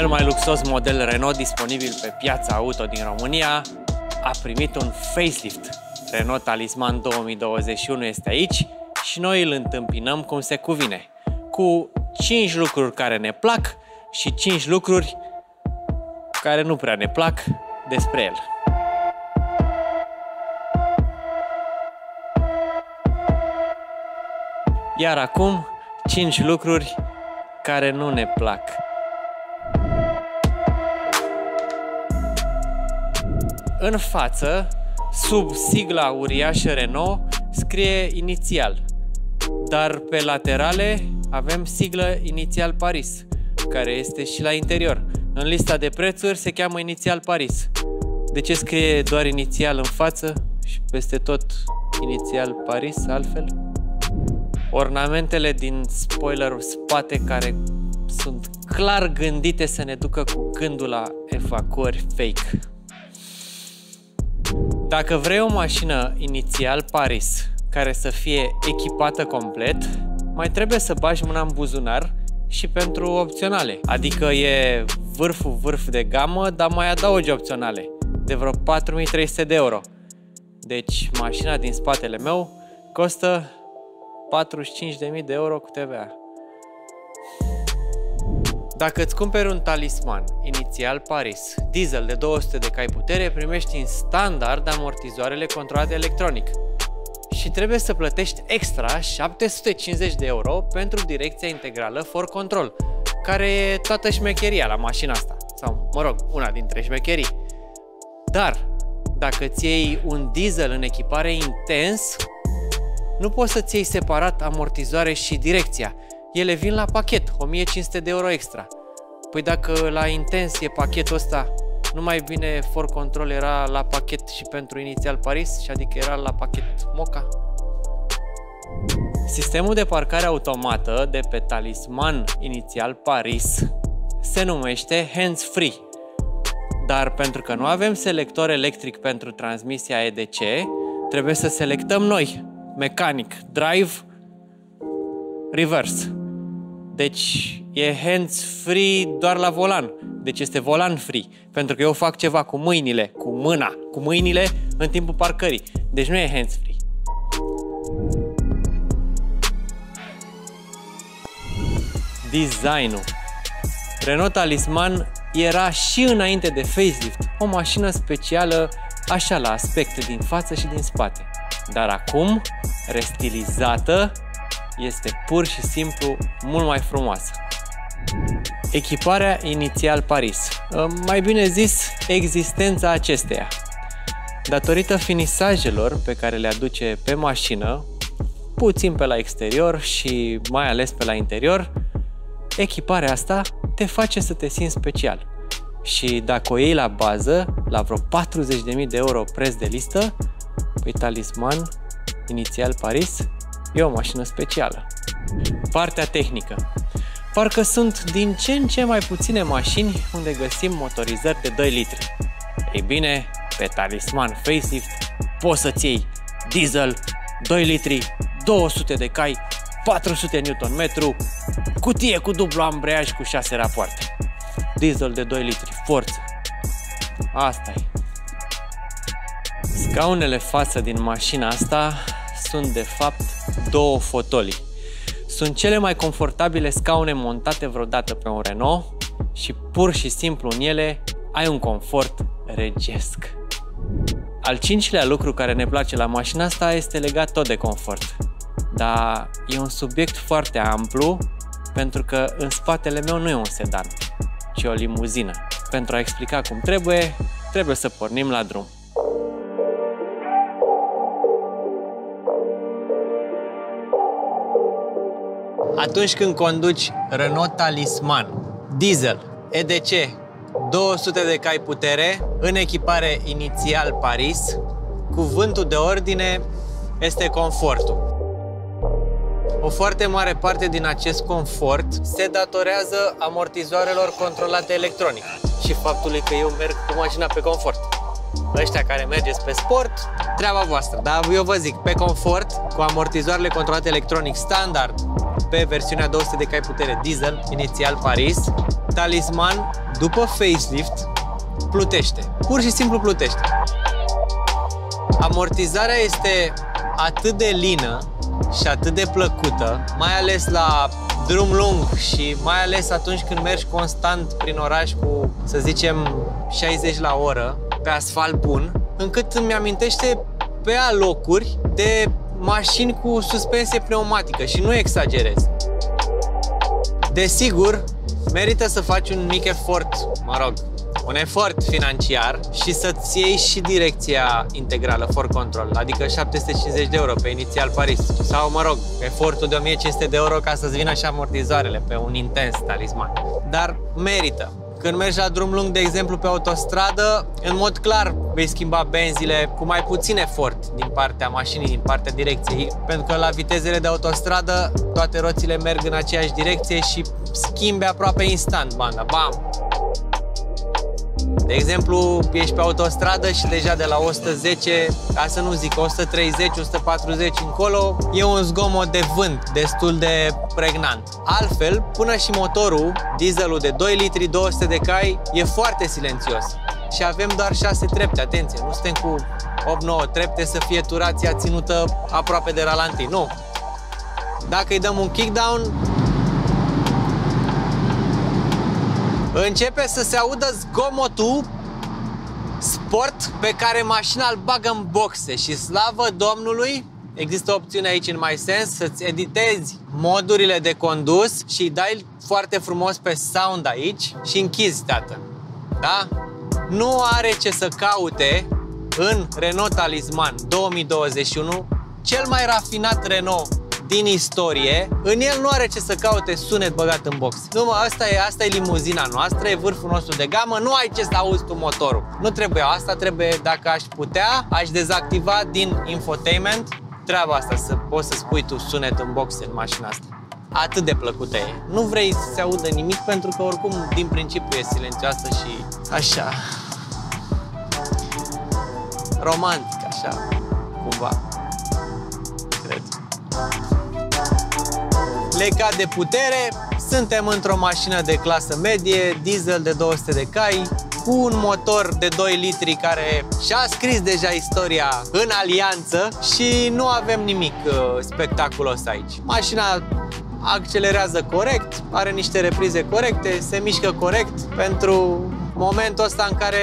Cel mai luxos model Renault disponibil pe piața auto din România a primit un facelift. Renault Talisman 2021 este aici și noi îl întâmpinăm cum se cuvine, cu 5 lucruri care ne plac și 5 lucruri care nu prea ne plac despre el. Iar acum, 5 lucruri care nu ne plac. În față, sub sigla uriașă Renault, scrie Inițial, dar pe laterale avem sigla Initiale Paris, care este și la interior. În lista de prețuri se cheamă Initiale Paris. De ce scrie doar Inițial în față și peste tot Initiale Paris altfel? Ornamentele din spoilerul spate, care sunt clar gândite să ne ducă cu gândul la evacuări fake. Dacă vrei o mașină Initiale Paris care să fie echipată complet, mai trebuie să bagi mâna în buzunar și pentru opționale. Adică e vârf de gamă, dar mai adaugi opționale de vreo 4.300 de euro. Deci mașina din spatele meu costă 45.000 de euro cu TVA. Dacă îți cumperi un Talisman Initiale Paris diesel de 200 de cai putere, primești în standard amortizoarele controlate electronic și trebuie să plătești extra 750 de euro pentru direcția integrală 4Control, care e toată șmecheria la mașina asta, sau mă rog, una dintre șmecherii. Dar dacă îți iei un diesel în echipare intens, nu poți să-ți iei separat amortizoare și direcția. Ele vin la pachet, 1500 de euro extra. Păi dacă la intens e pachetul ăsta, nu mai bine 4Control era la pachet și pentru Inițial Paris, și adică era la pachet Moca. Sistemul de parcare automată de pe Talisman Initiale Paris se numește hands-free. Dar pentru că nu avem selector electric pentru transmisia EDC, trebuie să selectăm noi, mecanic, drive, reverse. Deci e hands-free doar la volan. Deci este volan free, pentru că eu fac ceva cu mâinile, cu mâinile în timpul parcării. Deci nu e hands-free. Designul. Renault Talisman era și înainte de facelift o mașină specială așa la aspecte din față și din spate. Dar acum, restilizată, este pur și simplu mult mai frumoasă. Echiparea Initiale Paris, mai bine zis, existența acesteia. Datorită finisajelor pe care le aduce pe mașină, puțin pe la exterior și mai ales pe la interior, echiparea asta te face să te simți special. Și dacă o iei la bază, la vreo 40.000 de euro preț de listă, pe Talisman Initiale Paris e o mașină specială. Partea tehnică. Parcă sunt din ce în ce mai puține mașini unde găsim motorizări de 2 litri. Ei bine, pe Talisman Facelift poți să-ți iei diesel 2 litri, 200 de cai, 400 Nm, cutie cu dublu ambreiaj cu 6 rapoarte. Diesel de 2 litri, forță. Asta-i. Scaunele față din mașina asta sunt de fapt 2 fotolii. Sunt cele mai confortabile scaune montate vreodată pe un Renault și pur și simplu în ele ai un confort regesc. Al 5-lea lucru care ne place la mașina asta este legat tot de confort. Dar e un subiect foarte amplu, pentru că în spatele meu nu e un sedan, ci o limuzină. Pentru a explica cum trebuie, trebuie să pornim la drum. Atunci când conduci Renault Talisman diesel EDC 200 de cai putere în echipare Initiale Paris, cuvântul de ordine este confortul. O foarte mare parte din acest confort se datorează amortizoarelor controlate electronic și faptului că eu merg cu mașina pe confort. Ăștia care mergeți pe sport, treaba voastră, dar eu vă zic, pe confort, cu amortizoarele controlate electronic standard, pe versiunea 200 de cai putere diesel Initiale Paris, Talisman după facelift, plutește. Pur și simplu plutește. Amortizarea este atât de lină și atât de plăcută, mai ales la drum lung și mai ales atunci când mergi constant prin oraș cu, să zicem, 60 la oră, pe asfalt bun, încât îmi amintește pe alocuri de mașini cu suspensie pneumatică și nu exagerez. Desigur, merită să faci un mic efort, un efort financiar și să-ți iei și direcția integrală 4Control, adică 750 de euro pe Initiale Paris sau, efortul de 1500 de euro ca să-ți vină și amortizoarele pe un intens Talisman. Dar merită. Când mergi la drum lung, de exemplu, pe autostradă, în mod clar vei schimba benzile cu mai puțin efort din partea mașinii, din partea direcției, pentru că la vitezele de autostradă toate roțile merg în aceeași direcție și schimbi aproape instant banda. Bam! De exemplu, ești pe autostradă și deja de la 110, ca să nu zic 130, 140 încolo, e un zgomot de vânt destul de pregnant. Altfel, până și motorul, dieselul de 2 litri, 200 de cai, e foarte silențios. Și avem doar 6 trepte, atenție, nu suntem cu 8-9 trepte să fie turația ținută aproape de ralantii, nu. Dacă îi dăm un kickdown, începe să se audă zgomotul sport pe care mașina îl bagă în boxe și, slavă Domnului, există opțiune aici în MySense să-ți editezi modurile de condus și îi dai foarte frumos pe sound aici și închizi, tată. Da? Nu are ce să caute în Renault Talisman 2021, cel mai rafinat Renault din istorie, în el nu are ce să caute sunet băgat în box. Nu, mă, asta e limuzina noastră, e vârful nostru de gamă, nu ai ce să auzi tu motorul. Nu trebuie asta, trebuie, dacă aș putea, aș dezactiva din infotainment treaba asta, să poți să spui tu sunet în box în mașina asta. Atât de plăcută e. Nu vrei să se audă nimic pentru că oricum din principiu e silențioasă și așa, romantic, așa, cumva, cred. Le cade putere, suntem într-o mașină de clasă medie, diesel de 200 de cai, cu un motor de 2 litri care și-a scris deja istoria în alianță și nu avem nimic spectaculos aici. Mașina accelerează corect, are niște reprize corecte, se mișcă corect pentru momentul ăsta în care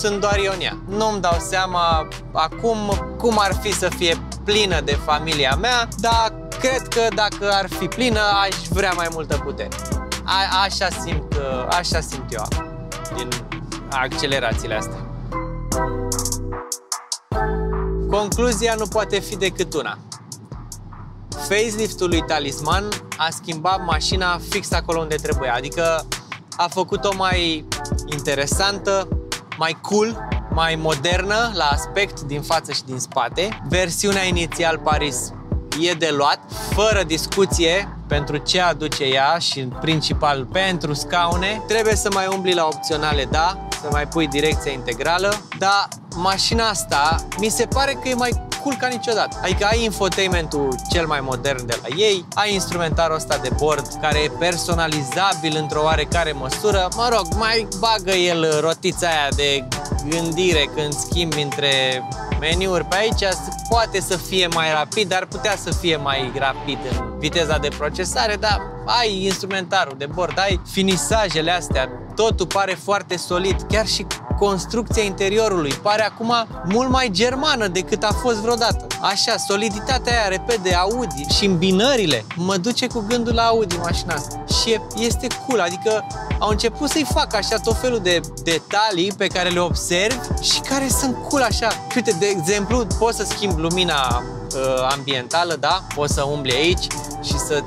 sunt doar eu în ea. Nu-mi dau seama acum cum ar fi să fie plină de familia mea, dar cred că dacă ar fi plină, aș vrea mai multă putere. Așa simt eu din accelerațiile astea. Concluzia nu poate fi decât una. Faceliftul lui Talisman a schimbat mașina fix acolo unde trebuia, adică a făcut-o mai interesantă, mai cool, mai modernă la aspect din față și din spate. Versiunea Initiale Paris e de luat, fără discuție, pentru ce aduce ea și în principal pentru scaune. Trebuie să mai umbli la opționale, da, să mai pui direcția integrală, dar mașina asta mi se pare că e mai cool ca niciodată. Adică ai infotainmentul cel mai modern de la ei, ai instrumentarul ăsta de bord care e personalizabil într-o oarecare măsură, mai bagă el rotița aia de gândire când schimbi între meniuri pe aici, poate să fie mai rapid, dar putea să fie mai rapid în viteza de procesare, dar ai instrumentarul de bord, ai finisajele astea, totul pare foarte solid, chiar și construcția interiorului pare acum mult mai germană decât a fost vreodată. Așa, soliditatea aia repede Audi și îmbinările mă duce cu gândul la Audi mașina asta. Și este cool, adică au început să-i fac așa tot felul de detalii pe care le observ și care sunt cool așa. Uite, de exemplu, poți să schimbi lumina ambientală, da? Poți să umbli aici și să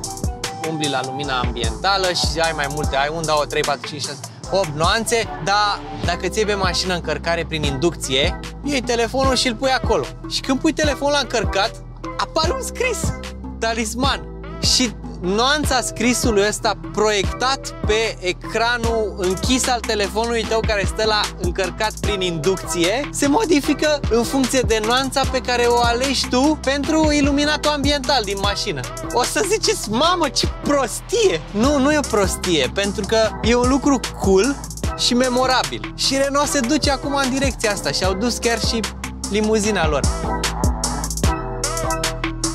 umbli la lumina ambientală și ai mai multe, ai unda o 3, 4, 5, 6... 8 nuanțe, dar dacă ți iei pe mașină încărcare prin inducție, iei telefonul și îl pui acolo. Și când pui telefonul la încărcat, apare un scris, Talisman. Și nuanța scrisului ăsta proiectat pe ecranul închis al telefonului tău care stă la încărcat prin inducție, se modifică în funcție de nuanța pe care o alegi tu pentru iluminatul ambiental din mașină. O să ziceți, mamă, ce prostie! Nu, nu e o prostie, pentru că e un lucru cool și memorabil. Și Renault se duce acum în direcția asta și au dus chiar și limuzina lor.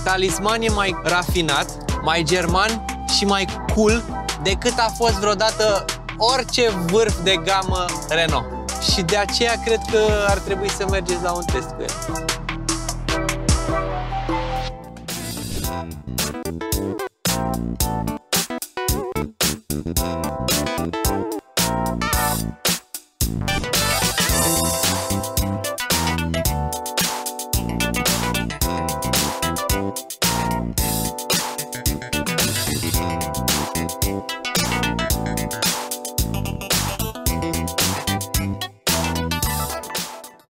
Talisman e mai rafinat, mai german și mai cool decât a fost vreodată orice vârf de gamă Renault. Și de aceea cred că ar trebui să mergeți la un test cu el.